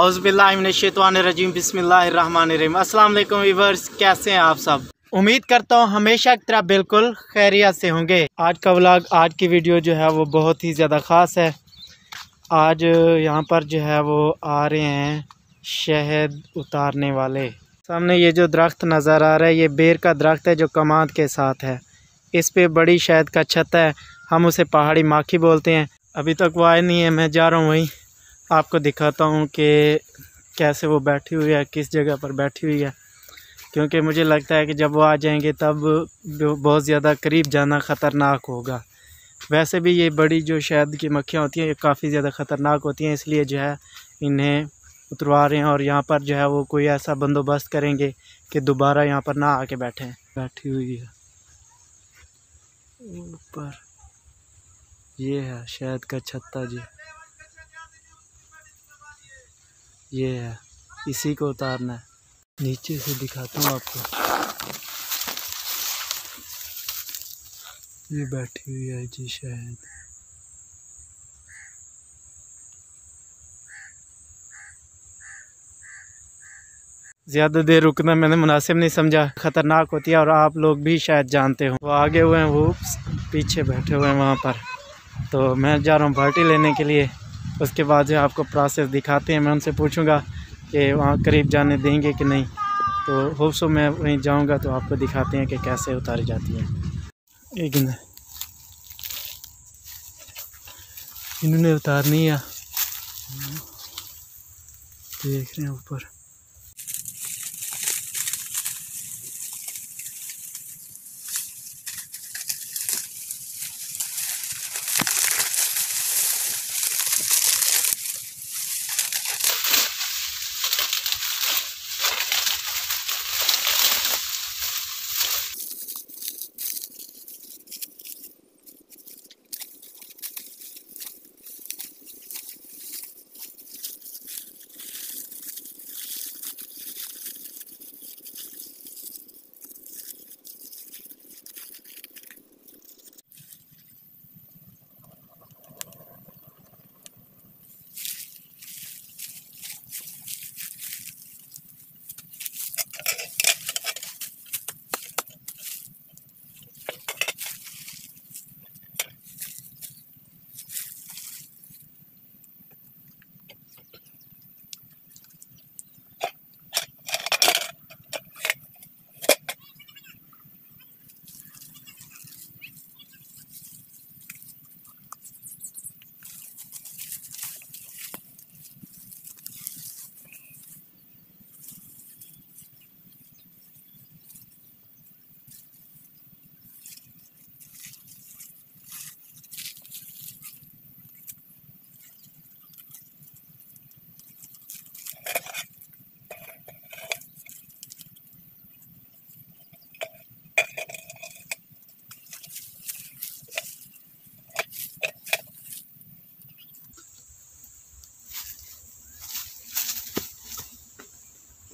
औज़ुबिल्लाहिमिनश्शैतानिर्रजीम बिस्मिल्लाहिर्रहमानिर्रहीम। अस्सलाम वालेकुम व्यूअर्स, कैसे हैं आप सब? उम्मीद करता हूँ हमेशा की तरह बिल्कुल खैरियत से होंगे। आज का व्लॉग, आज की वीडियो जो है वो बहुत ही ज़्यादा ख़ास है। आज यहाँ पर जो है वो आ रहे हैं शहद उतारने वाले। सामने ये जो दरख्त नज़र आ रहा है ये बेर का दरख्त है जो कमाद के साथ है। इस पर बड़ी शहद का छत्ता है, हम उसे पहाड़ी माखी बोलते हैं। अभी तक वो आए नहीं है, मैं जा रहा हूँ वहीं, आपको दिखाता हूँ कि कैसे वो बैठी हुई है, किस जगह पर बैठी हुई है, क्योंकि मुझे लगता है कि जब वो आ जाएंगे तब बहुत ज़्यादा करीब जाना ख़तरनाक होगा। वैसे भी ये बड़ी जो शहद की मक्खियाँ होती हैं ये काफ़ी ज़्यादा ख़तरनाक होती हैं, इसलिए जो है इन्हें उतरवा रहे हैं। और यहाँ पर जो है वो कोई ऐसा बंदोबस्त करेंगे कि दोबारा यहाँ पर ना आके बैठें। बैठी हुई है ऊपर, ये है शहद का छत्ता जी, ये है, इसी को उतारना है। नीचे से दिखाता हूँ आपको, ये बैठी हुई है जी शहद। ज़्यादा देर रुकना मैंने मुनासिब नहीं समझा, ख़तरनाक होती है और आप लोग भी शायद जानते हो। वो आगे हुए हैं, वो पीछे बैठे हुए हैं वहाँ पर। तो मैं जा रहा हूँ बाल्टी लेने के लिए, उसके बाद जो आपको प्रोसेस दिखाते हैं। मैं उनसे पूछूंगा कि वहाँ करीब जाने देंगे कि नहीं, तो होप सो मैं वहीं जाऊँगा तो आपको दिखाते हैं कि कैसे उतारी जाती है। एक इन्होंने उतारनी है, देख रहे हैं ऊपर।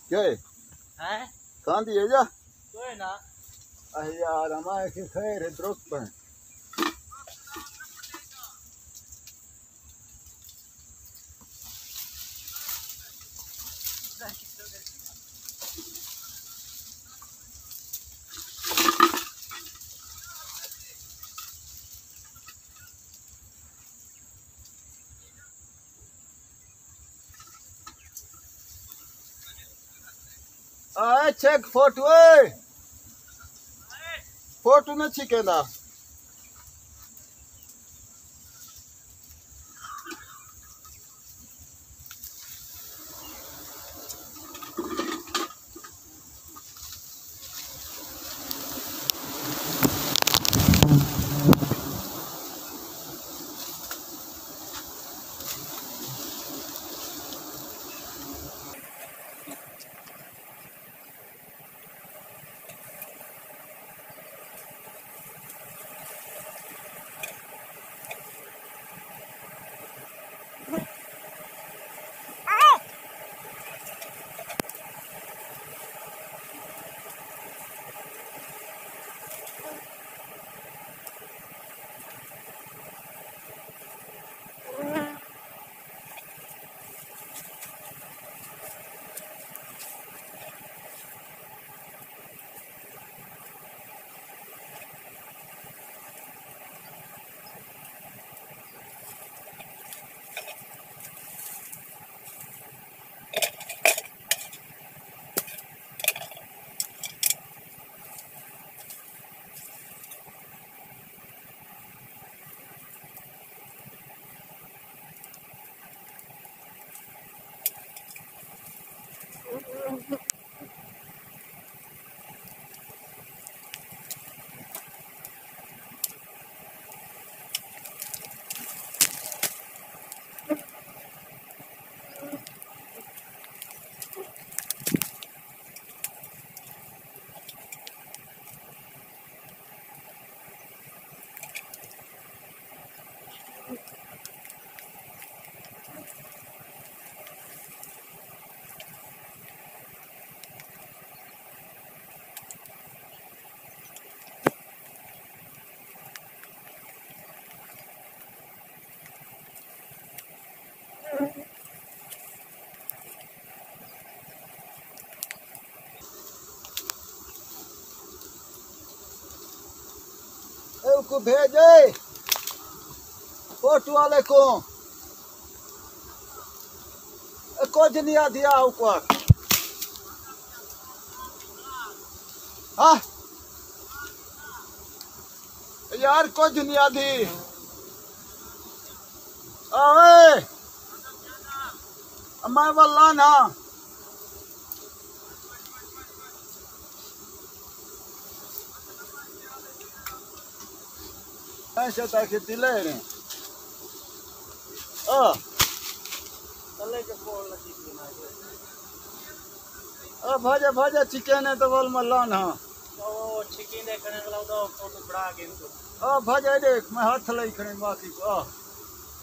क्या है? कहाँ दिए जा? तो है ना। अरे यार हमारे के खैर है दरख्त पर। आए चेक फोटो, फोटो न छिके ना। को भेजे पोट वाले को कुछ नहीं दिया ऊपर। हाँ यार कुछ नहीं दी मैं वाला ना खेती ले रहे भाजा भाजा चिकन है तो बोल मल्लान। हाँ चिकन देखने वाला तो बड़ा गेम तो भाजा देख मैं हाथ लाई खड़े बाकी को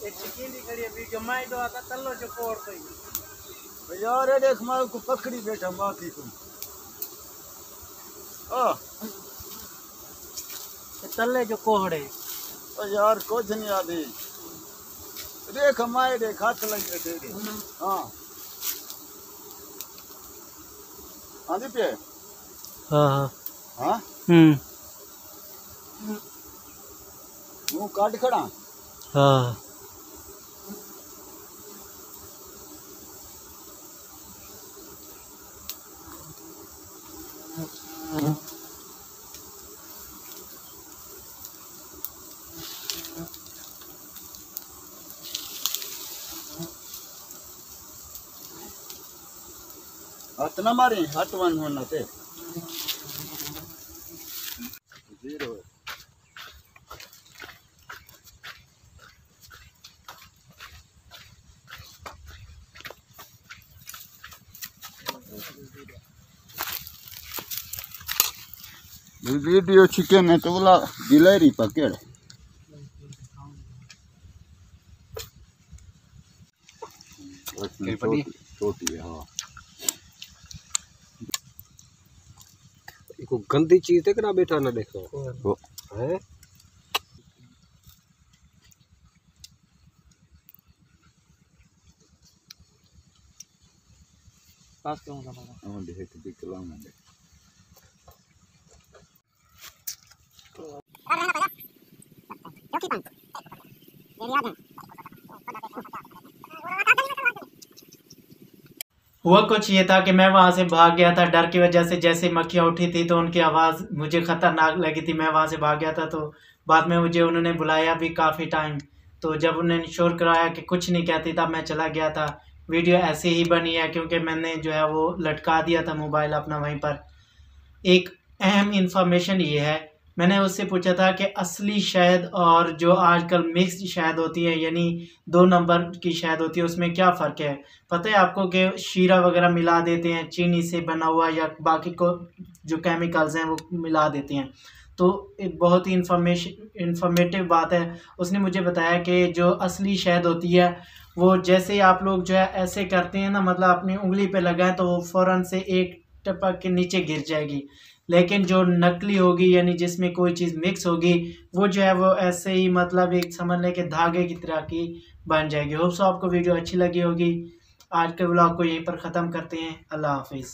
ये चिकन ही खड़ी अभी जो मैं तो आता तल्लो जो कोर तो ही यार ये देख मैं को पकड़ी बैठा बाकी को तल्ले जो कोहड़े तो यार कुछ नहीं आती देख हमारे देख हाथ लगे थे। हाँ आंधी पे हाँ मुँह काट खड़ा। हाँ इतना मारे हाथ वन होना थे जीरो वीडियो चिकन है तो बोला डिलेरी पकड़ छोटी। हाँ को गंदी चीज देख रहा बेटा ना देखो है पास करूंगा बाबा और देख भी चलाऊंगा मैं अरे ना भैया चौकी पंख ये याद है हुआ कुछ ये था कि मैं वहाँ से भाग गया था डर की वजह से। जैसे मक्खियाँ उठी थी तो उनकी आवाज़ मुझे ख़तरनाक लगी थी, मैं वहाँ से भाग गया था। तो बाद में मुझे उन्होंने बुलाया भी काफ़ी टाइम, तो जब उन्होंने शोर कराया कि कुछ नहीं कहती था मैं चला गया था। वीडियो ऐसे ही बनी है क्योंकि मैंने जो है वो लटका दिया था मोबाइल अपना वहीं पर। एक अहम इन्फॉर्मेशन ये है, मैंने उससे पूछा था कि असली शहद और जो आजकल मिक्स्ड शहद होती है यानी 2 नंबर की शहद होती है उसमें क्या फ़र्क है। पता है आपको कि शीरा वगैरह मिला देते हैं, चीनी से बना हुआ या बाकी को जो केमिकल्स हैं वो मिला देते हैं। तो बहुत ही इन्फॉर्मेटिव बात है। उसने मुझे बताया कि जो असली शहद होती है वो जैसे आप लोग जो है ऐसे करते हैं ना, मतलब अपनी उंगली पर लगाएं तो वो फ़ौरन से एक टपक के नीचे गिर जाएगी। लेकिन जो नकली होगी यानी जिसमें कोई चीज़ मिक्स होगी वो जो है वो ऐसे ही मतलब एक समझ लें कि धागे की तरह की बन जाएगी। होप सो आपको वीडियो अच्छी लगी होगी। आज के व्लॉग को यहीं पर ख़त्म करते हैं। अल्लाह हाफिज़।